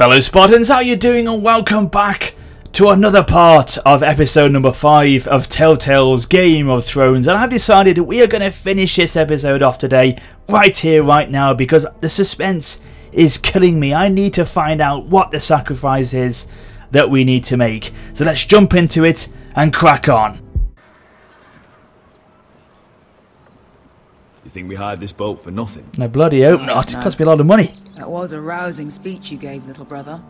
Fellow Spartans, how you doing, and welcome back to another part of episode number 5 of Telltale's Game of Thrones. And I've decided that we are going to finish this episode off today, right here, right now, because the suspense is killing me. I need to find out what the sacrifice is that we need to make. So let's jump into it and crack on. You think we hired this boat for nothing? No, bloody hope not. It cost me a lot of money. That was a rousing speech you gave, little brother.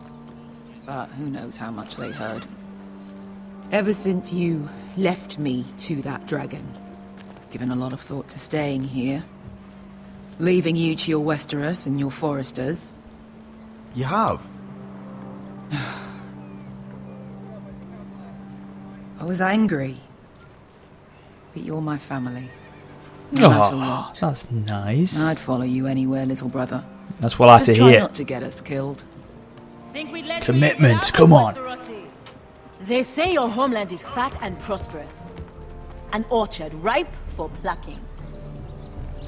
But who knows how much they heard. Ever since you left me to that dragon, I've given a lot of thought to staying here. Leaving you to your Westeros and your Foresters. You have? I was angry. But you're my family. No matter what. That's nice. I'd follow you anywhere, little brother. That's what I had to hear. Just try not to get us killed. Commitment, come on. They say your homeland is fat and prosperous. An orchard ripe for plucking.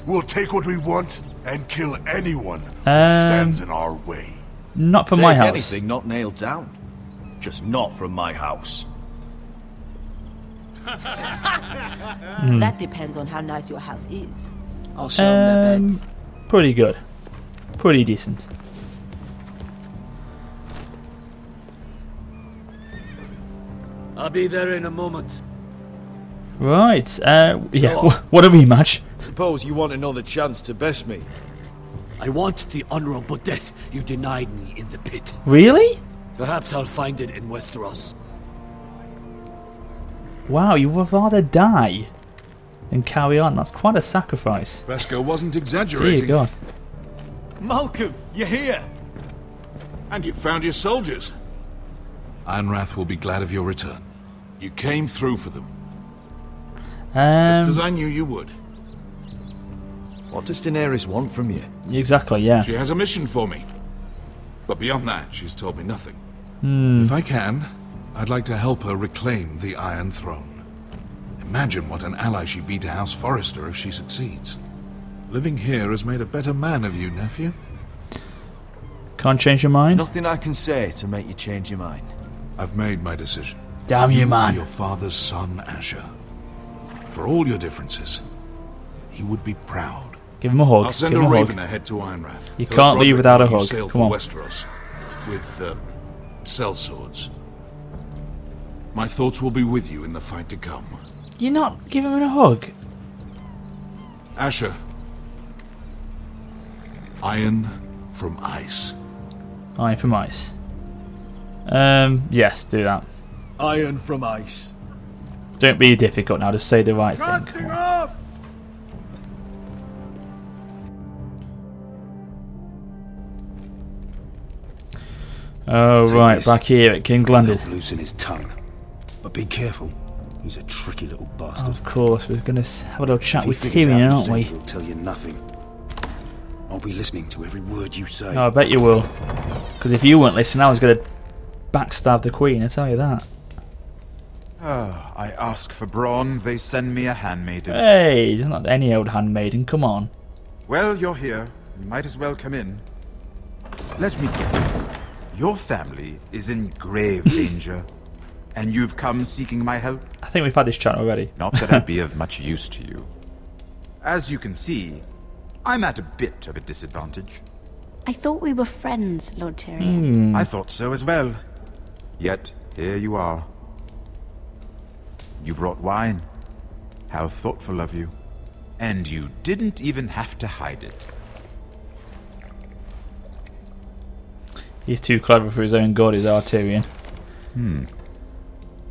We'll take what we want and kill anyone who stands in our way. Not from my house. Anything not nailed down. Just not from my house. That depends on how nice your house is. I'll show them their beds. Pretty good. Pretty decent. I'll be there in a moment. Right. Yeah. Oh. What a rematch. Suppose you want another chance to best me. I want the honorable death you denied me in the pit. Really? Perhaps I'll find it in Westeros. Wow, you would rather die than carry on. That's quite a sacrifice. Vesco wasn't exaggerating. Dear God. Malcolm, you're here! And you found your soldiers. Ironrath will be glad of your return. You came through for them. Just as I knew you would. What does Daenerys want from you? Exactly, yeah. She has a mission for me. But beyond that, she's told me nothing. If I can, I'd like to help her reclaim the Iron Throne. Imagine what an ally she'd be to House Forrester if she succeeds. Living here has made a better man of you, nephew. Can't change your mind? There's nothing I can say to make you change your mind. I've made my decision. Damn you, man. Your father's son, Asher. For all your differences, he would be proud. Give him a hug. I'll send a raven ahead to Ironrath. You can't leave without a hug. Sail for Westeros with sellswords. My thoughts will be with you in the fight to come. You're not giving him a hug? Asher. Iron from ice. Iron from ice. Yes, do that. Iron from ice. Don't be difficult now, just say the right thing. Off. Oh, right, back here at King Glandon. Loosen his tongue. But be careful, he's a tricky little bastard. Of course, we're going to have a little chat with Tyrion, aren't we? He'll tell you nothing. I'll be listening to every word you say. Oh, I bet you will. Because if you weren't listening, I was going to backstab the Queen, I tell you that. Oh, I ask for brawn, they send me a handmaiden. Hey, it's not any old handmaiden, come on. Well, you're here, you might as well come in. Let me guess, your family is in grave danger. And you've come seeking my help? I think we've had this chat already. Not that I'd be of much use to you. As you can see, I'm at a bit of a disadvantage. I thought we were friends, Lord Tyrion. I thought so as well. Yet, here you are. You brought wine. How thoughtful of you. And you didn't even have to hide it. He's too clever for his own good, is our Tyrion.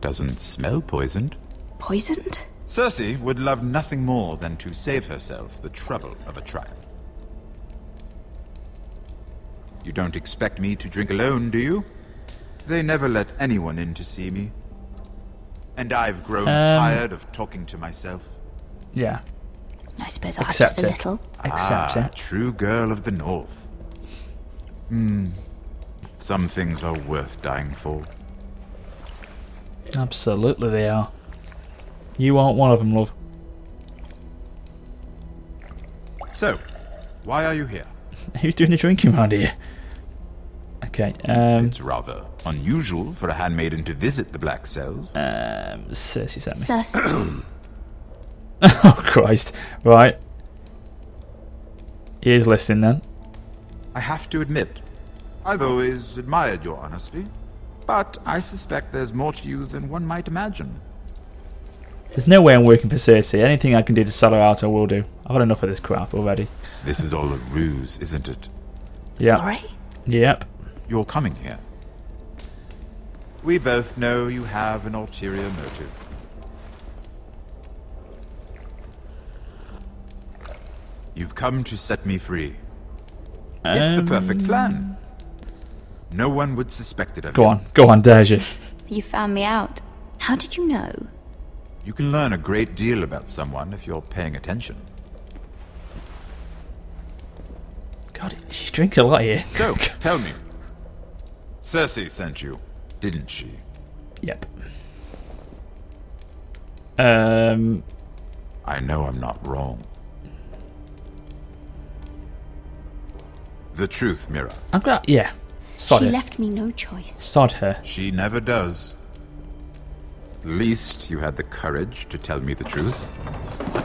Doesn't smell poisoned. Poisoned? Cersei would love nothing more than to save herself the trouble of a trial. You don't expect me to drink alone, do you? They never let anyone in to see me. And I've grown tired of talking to myself. Yeah. I suppose I have just a little. Accept it. True girl of the North. Some things are worth dying for. Absolutely they are. You aren't one of them, love. So, why are you here? Who's doing the drinking round here? I Okay. It's rather unusual for a handmaiden to visit the black cells. Cersei's at me. Cersei. Oh, Christ. Right. He is listening then. I have to admit, I've always admired your honesty, but I suspect there's more to you than one might imagine. There's no way I'm working for Cersei. Anything I can do to sell her out, I will do. I've had enough of this crap already. This is all a ruse, isn't it? Yep. Sorry? Yep. You're coming here. We both know you have an ulterior motive. You've come to set me free. It's the perfect plan. No one would suspect it of you. Go on, Daenerys. You found me out. How did you know? You can learn a great deal about someone if you're paying attention. God, she's drinking a lot here. So, tell me. Cersei sent you, didn't she? Yep. I know I'm not wrong. The truth, Mira. I'm glad. Yeah. Sod her. She left me no choice. Sod her. She never does. At least you had the courage to tell me the truth.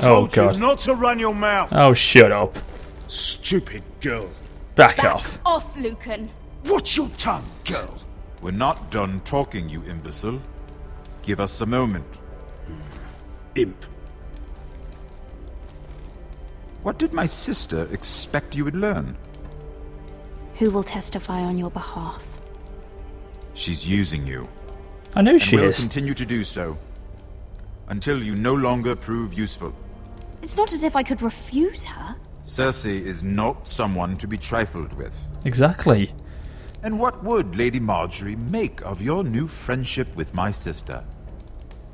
Oh, God. You not to run your mouth. Oh, shut up. Stupid girl. Back off. Off, Lucan. Watch your tongue, girl. We're not done talking, you imbecile. Give us a moment. Imp. What did my sister expect you would learn? Who will testify on your behalf? She's using you. I know she is. And will continue to do so until you no longer prove useful. It's not as if I could refuse her. Cersei is not someone to be trifled with. Exactly. And what would Lady Margaery make of your new friendship with my sister?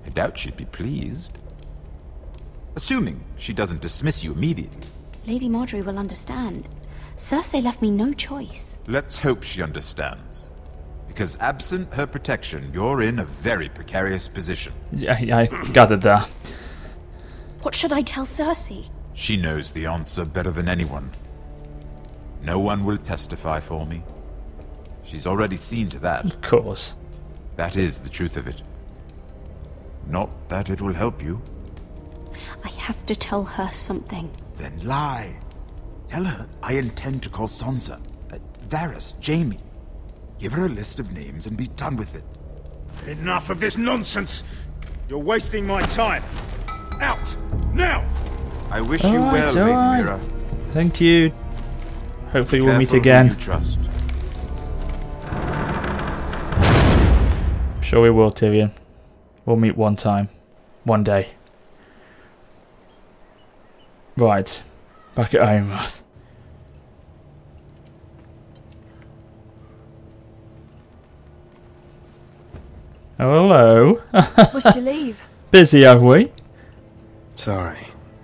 I doubt she'd be pleased. Assuming she doesn't dismiss you immediately. Lady Margaery will understand. Cersei left me no choice. Let's hope she understands. Because absent her protection, you're in a very precarious position. I gathered that. What should I tell Cersei? She knows the answer better than anyone. No one will testify for me. She's already seen to that. Of course. That is the truth of it. Not that it will help you. I have to tell her something. Then lie. Tell her I intend to call Sansa, Varys, Jaime. Give her a list of names and be done with it. Enough of this nonsense! You're wasting my time! Out! Now! I wish you well, Lady Mira. Thank you. Hopefully we'll meet again. You trust. I'm sure we will, Tyrion. We'll meet one time. One day. Right. Back at Ironrath. Hello. What's your leave? Busy, have we? Sorry,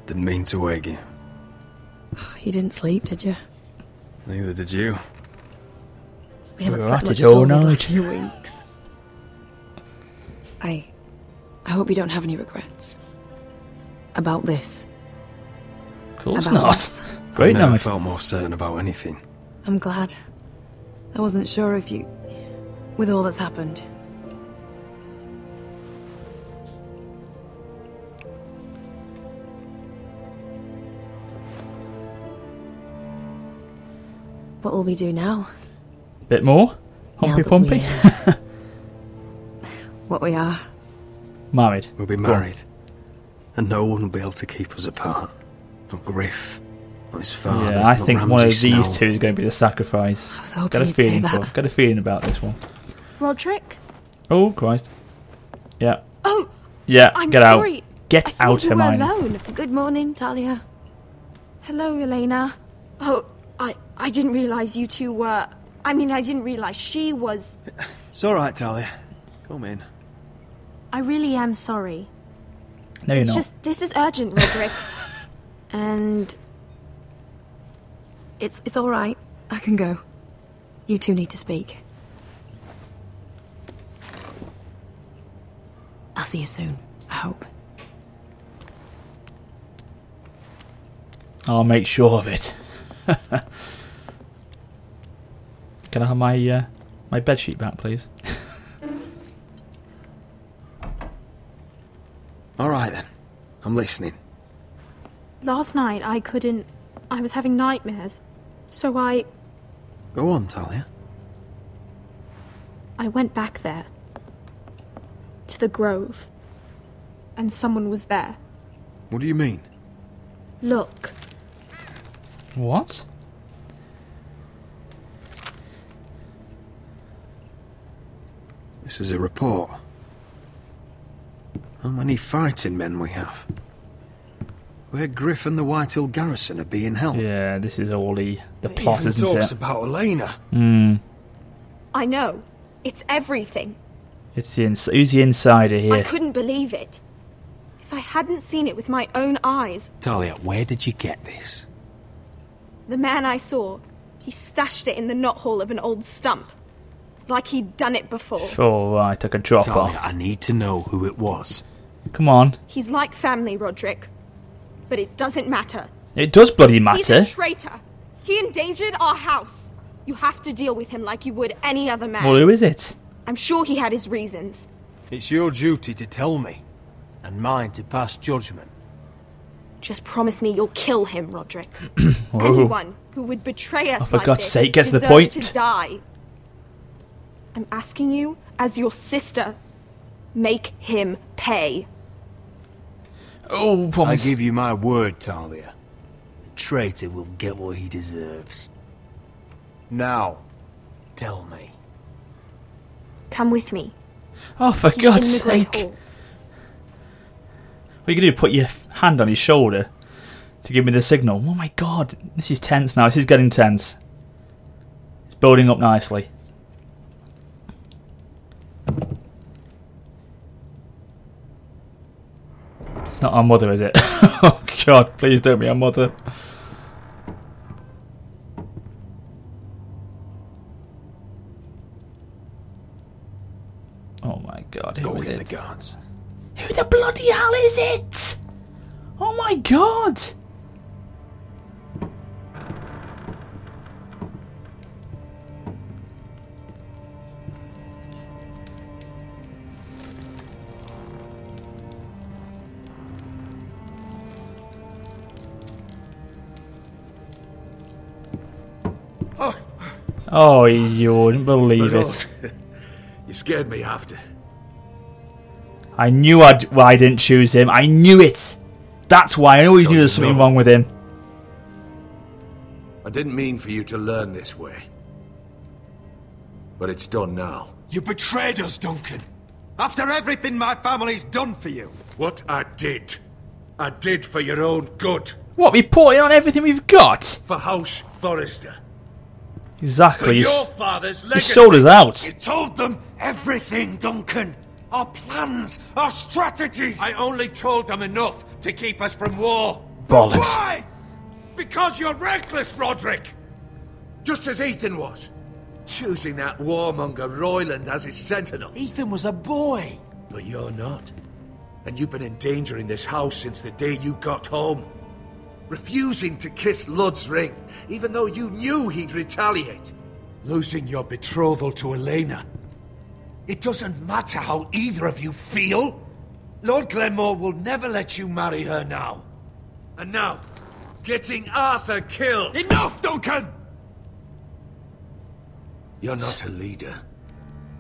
didn't mean to wake you. You didn't sleep, did you? Neither did you. We haven't slept much at all these last few weeks. I hope you don't have any regrets about this. Of course not. Great night. I never felt more certain about anything. I'm glad. I wasn't sure if you, with all that's happened. What will we do now? A bit more? Humpy Pumpy? What we are. Married. We'll be married. And no one will be able to keep us apart. Not Gryff, not his father. Yeah, I think one of these two is going to be the sacrifice. I was hoping you'd say that. Got a feeling about this one. Roderick? Oh, Christ. Yeah. Oh! Yeah, get out. Get out, Hermione. Alone. Good morning, Talia. Hello, Elaena. Oh. I didn't realise you two were... I mean, I didn't realise she was... It's alright, Talia. Come in. I really am sorry. No, you're not. It's just, this is urgent, Roderick. And... It's alright. I can go. You two need to speak. I'll see you soon, I hope. I'll make sure of it. Can I have my My bedsheet back, please. Alright then. I'm listening. Last night I couldn't... I was having nightmares. So I... Go on, Talia. I went back there. To the grove. And someone was there. What do you mean? Look. What? This is a report. How many fighting men we have. Where Gryff and the Whitehill garrison are being held. Yeah, this is all the plot, isn't it? It talks about Elaena. I know. It's everything. It's the who's the insider here? I couldn't believe it. If I hadn't seen it with my own eyes... Talia, where did you get this? The man I saw, he stashed it in the knothole of an old stump. Like he'd done it before. Sure, I took a drop off. I need to know who it was. Come on. He's like family, Roderick. But it doesn't matter. It does bloody matter. He's a traitor. He endangered our house. You have to deal with him like you would any other man. Well, who is it? I'm sure he had his reasons. It's your duty to tell me. And mine to pass judgment. Just promise me you'll kill him, Roderick. Anyone who would betray us like this deserves to die. I'm asking you, as your sister, make him pay. Oh, promise. I give you my word, Talia. The traitor will get what he deserves. Now, tell me. Come with me. Oh, for God's sake. What are you going to do, put your hand on his shoulder to give me the signal? Oh, my God. This is tense now. This is getting tense. It's building up nicely. Not our mother, is it? Oh God, please don't be our mother. Oh my God, who is it? The guards. Who the bloody hell is it? Oh my God! Oh, you wouldn't believe it. You scared me after. I knew I didn't choose him. I knew it. That's why I always knew there was something wrong with him. I didn't mean for you to learn this way. But it's done now. You betrayed us, Duncan. After everything my family's done for you. What I did for your own good. What, reporting on everything we've got? For House Forrester. Exactly. He sold us out. You told them everything, Duncan. Our plans, our strategies. I only told them enough to keep us from war. Bollocks. Why? Because you're reckless, Roderick. Just as Ethan was. Choosing that warmonger Royland as his sentinel. Ethan was a boy. But you're not. And you've been endangering this house since the day you got home. Refusing to kiss Lud's ring, even though you knew he'd retaliate. Losing your betrothal to Elaena. It doesn't matter how either of you feel. Lord Glenmore will never let you marry her now. And now, getting Arthur killed. Enough, Duncan! You're not a leader.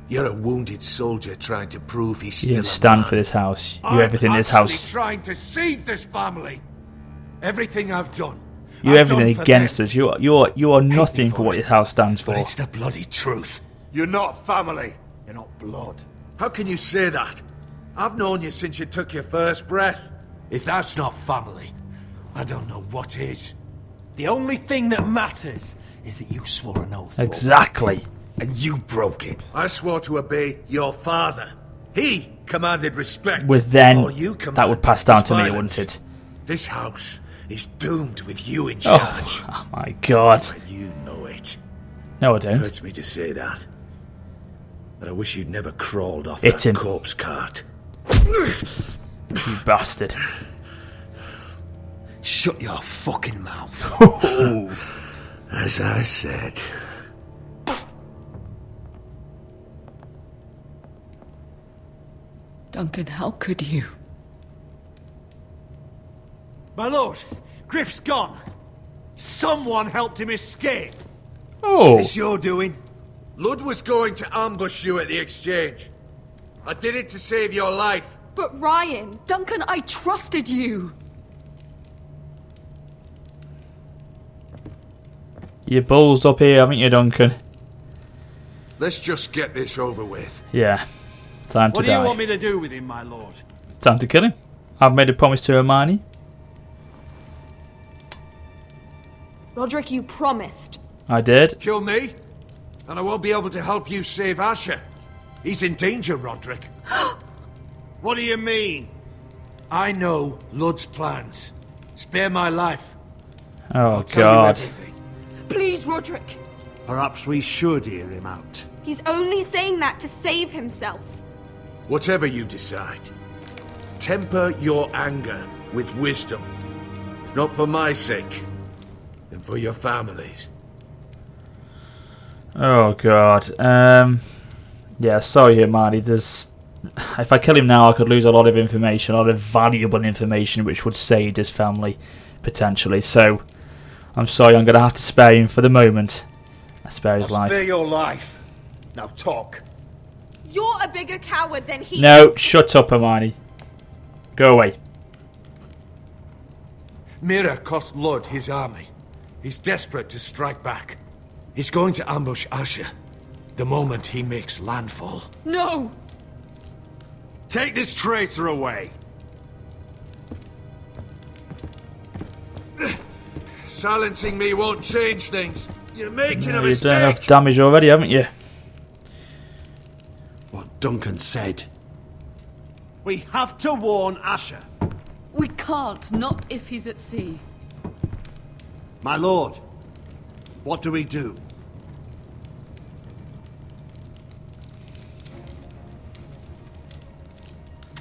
You're a wounded soldier trying to prove he's still a man. You stand for this house. You're everything in this house. I'm trying to save this family. Everything I've done. You're everything against us. You are nothing for what this house stands for. But it's the bloody truth. You're not family. You're not blood. How can you say that? I've known you since you took your first breath. If that's not family, I don't know what is. The only thing that matters is that you swore an oath. Exactly. And you broke it. I swore to obey your father. He commanded respect. With then, that would pass down to me, wouldn't it? This house is doomed with you in charge. Oh my God. And you know it. No, I don't. It hurts me to say that. But I wish you'd never crawled off that corpse cart. You bastard. Shut your fucking mouth. As I said. Duncan, how could you? My lord, Griff's gone. Someone helped him escape. Oh. Is this your doing? Lud was going to ambush you at the exchange. I did it to save your life. But Ryan, Duncan, I trusted you. You ballsed up here, haven't you, Duncan? Let's just get this over with. Yeah. Time to die. What do you want me to do with him, my lord? It's time to kill him. I've made a promise to Hermione. Roderick, you promised. I did. Kill me, and I won't be able to help you save Asher. He's in danger, Roderick. What do you mean? I know Lud's plans. Spare my life. Oh, I'll tell you everything. Please, Roderick. Perhaps we should hear him out. He's only saying that to save himself. Whatever you decide, temper your anger with wisdom. If not for my sake, then for your families. Oh, God. Yeah, sorry, Hermione. If I kill him now, I could lose a lot of information, a lot of valuable information, which would save his family, potentially. So, I'm sorry, I'm going to have to spare him for the moment. I'll spare his life. Spare your life. Now talk. You're a bigger coward than he is. No, shut up, Hermione. Go away. Mira cost Lud his army. He's desperate to strike back. He's going to ambush Asher the moment he makes landfall. No! Take this traitor away. Silencing me won't change things. You're making a mistake. You've done enough damage already, haven't you? What Duncan said. We have to warn Asher. We can't, not if he's at sea. My lord, what do we do?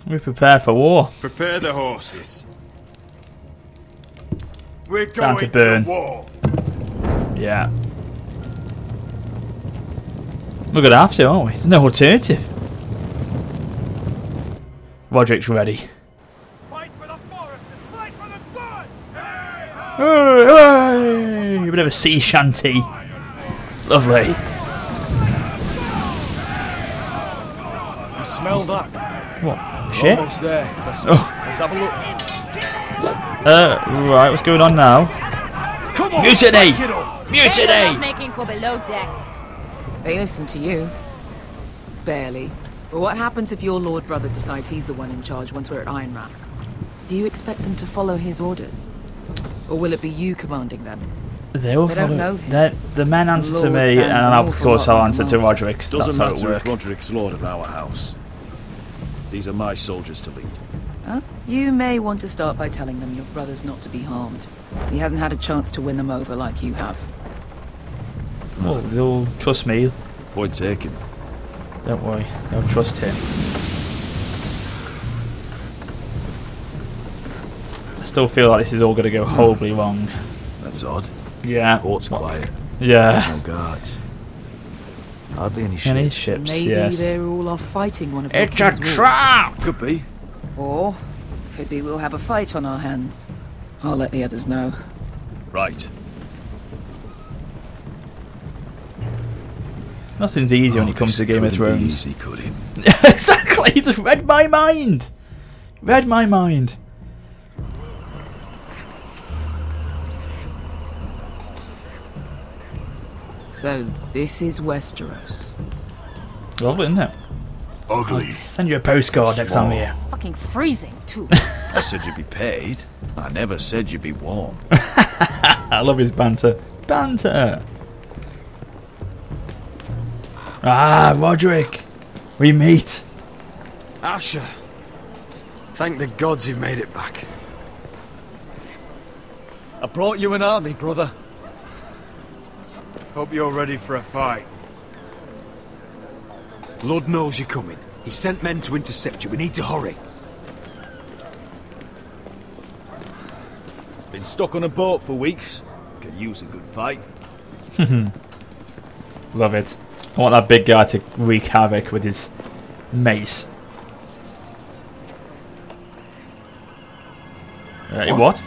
We prepare for war. Prepare the horses. We're going to burn. War. Yeah. We're going to have to, aren't we? There's no alternative. Roderick's ready. Fight for the forest and fight for the sun! Hey, hey. A bit of a sea shanty. Lovely. You smell that? What? Shit. There. Let's have a look. Right, what's going on now? Come on, mutiny! Mutiny! Making for below deck. They listen to you. Barely. But what happens if your lord brother decides he's the one in charge once we're at Ironrath? Do you expect them to follow his orders? Or will it be you commanding them? They will follow. The men answer to me, and of course I'll answer to Roderick. That's how it works. Roderick's lord of our house. These are my soldiers to lead. You may want to start by telling them your brother's not to be harmed. He hasn't had a chance to win them over like you have. Well, they'll trust me. Point taken. Don't worry, they'll trust him. I still feel like this is all going to go horribly wrong. That's odd. Yeah. Port's quiet. Yeah. No guards. Hardly any ships. Maybe they're all off fighting one of the It's a trap! Could be. Or, could be we'll have a fight on our hands. I'll let the others know. Right. Nothing's easy when it comes to Game of Thrones. Easy, could it? Exactly! He just read my mind! Read my mind. So, this is Westeros. Lovely, isn't it? Ugly. I'll send you a postcard next time we're here. Fucking freezing, too. I said you'd be paid. I never said you'd be warm. I love his banter. Banter! Ah, Roderick! We meet! Asher! Thank the gods you've made it back. I brought you an army, brother. Hope you're ready for a fight. Lud knows you're coming. He sent men to intercept you. We need to hurry. Been stuck on a boat for weeks. Could use a good fight. Love it. I want that big guy to wreak havoc with his mace. What?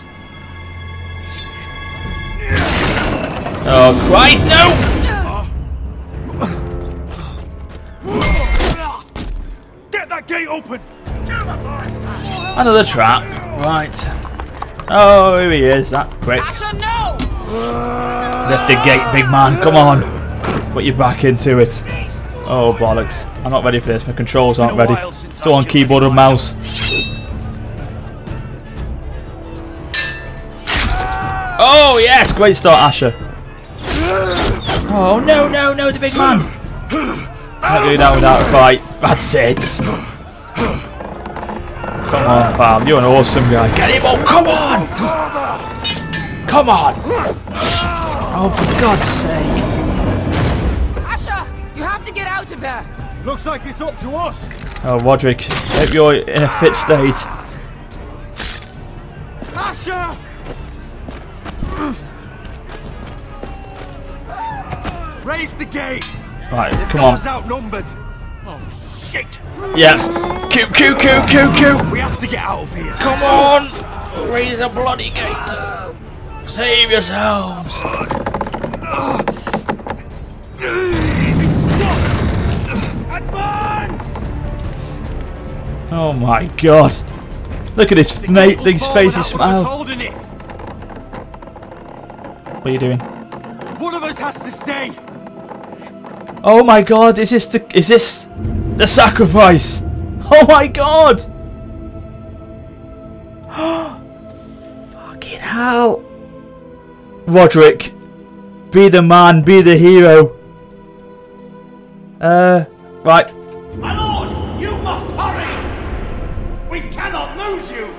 Oh Christ, no! Open. Another trap, right? Oh, here he is, that prick. Asher, no. Lift the gate, big man. Come on, put your back into it. Oh bollocks! I'm not ready for this. My controls aren't ready. Still on keyboard and mouse. Oh yes, great start, Asher. Oh no, no, no, the big man. Can't do that without a fight. That's it. Come on, fam, you're an awesome guy. Get him! Oh, come on! Come on! Oh, for God's sake! Asher, you have to get out of there. Looks like it's up to us. Oh, Roderick, hope you're in a fit state. Asher! Raise the gate. Right, come on. He's outnumbered. Oh. Yeah. Q, Q, Q, Q, Q. We have to get out of here. Come on. Raise a bloody gate. Save yourselves. Advance. Oh my God. Look at his face and smile. What are you doing? One of us has to stay. Oh my God. Is this the sacrifice! Oh my God! Fucking hell! Roderick, be the man, be the hero. Right. My lord, you must hurry. We cannot lose you.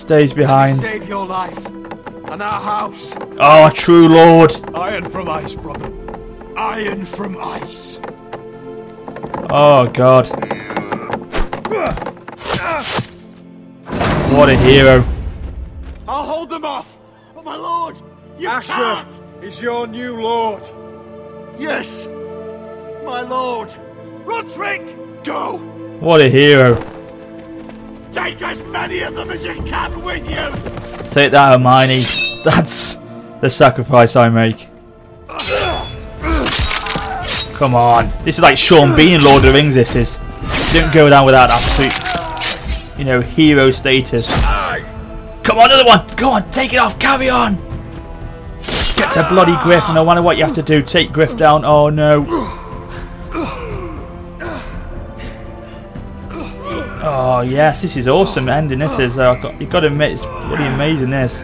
Stays behind. Save your life and our house. Ah, true lord. Iron from ice, brother. Iron from ice. Oh God! What a hero! I'll hold them off, but my lord, you can't. Is your new lord? Yes, my lord. Roderick, go! What a hero! Take as many of them as you can with you. Take that, Hermione. That's the sacrifice I make. Come on. This is like Sean Bean in Lord of the Rings, this is. Don't go down without absolute, you know, hero status. Come on, another one! Go on, take it off, carry on! Get to bloody Gryff, no matter what you have to do, take Gryff down. Oh no. Oh yes, this is awesome ending, this is. You've got to admit, it's bloody amazing, this.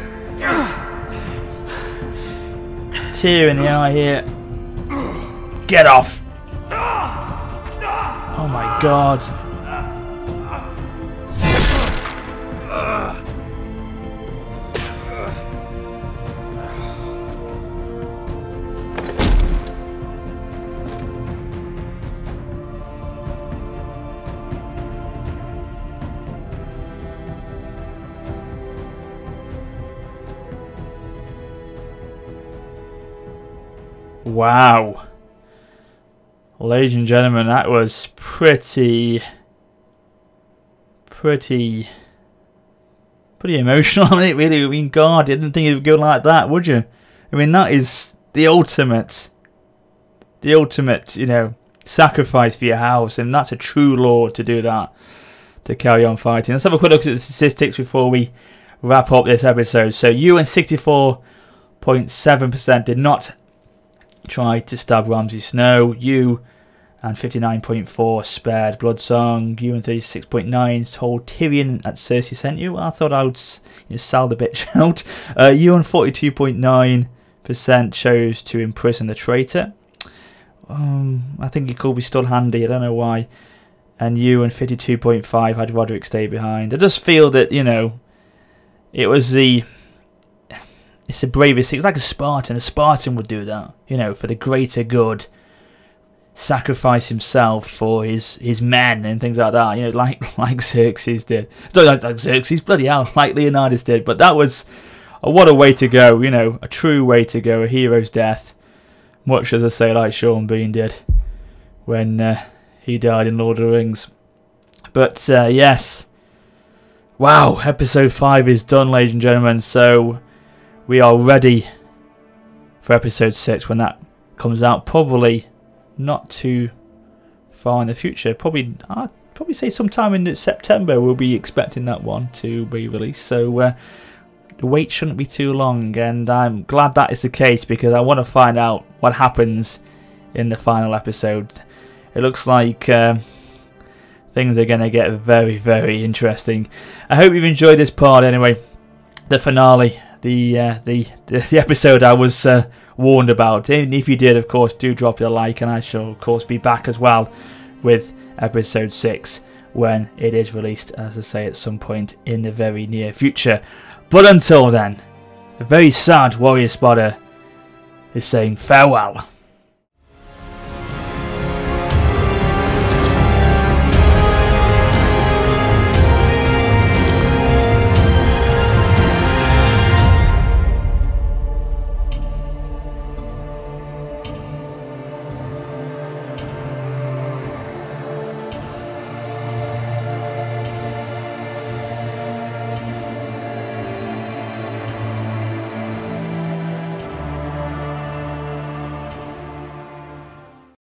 Tear in the eye here. Get off! Oh my God! Wow! Ladies and gentlemen, that was pretty emotional. I mean, it really, I mean, God, you didn't think it would go like that, would you? I mean, that is the ultimate, you know, sacrifice for your house, and that's a true lord to do that, to carry on fighting. Let's have a quick look at the statistics before we wrap up this episode. So, you and 64.7% did not try to stab Ramsay Snow. You and 59.4 spared Bloodsong. You and 36.9 told Tyrion that Cersei sent you. I thought I would, you know, sell the bitch out. You and 42.9% chose to imprison the traitor. I think he could be still handy. I don't know why. And you and 52.5 had Roderick stay behind. I just feel that, you know, it was the... It's the bravest thing. It's like a Spartan. A Spartan would do that, you know, for the greater good. Sacrifice himself for his men and things like that, you know, like Xerxes did. Like Xerxes, bloody hell, like Leonidas did. But that was, what a way to go, you know, a true way to go, a hero's death. Much as I say, like Sean Bean did when he died in Lord of the Rings. But yes, Wow, episode 5 is done, ladies and gentlemen, so we are ready for episode 6 when that comes out. Probably not too far in the future. I'd probably say sometime in September we'll be expecting that one to be released, so the wait shouldn't be too long, and I'm glad that is the case because I want to find out what happens in the final episode. It looks like things are going to get very, very interesting. I hope you've enjoyed this part anyway. The finale, the episode I was warned about. And if you did, of course, do drop a like, and I shall, of course, be back as well with episode 6 when it is released, as I say, at some point in the very near future. But until then, a very sad WarriorOfSparta is saying farewell.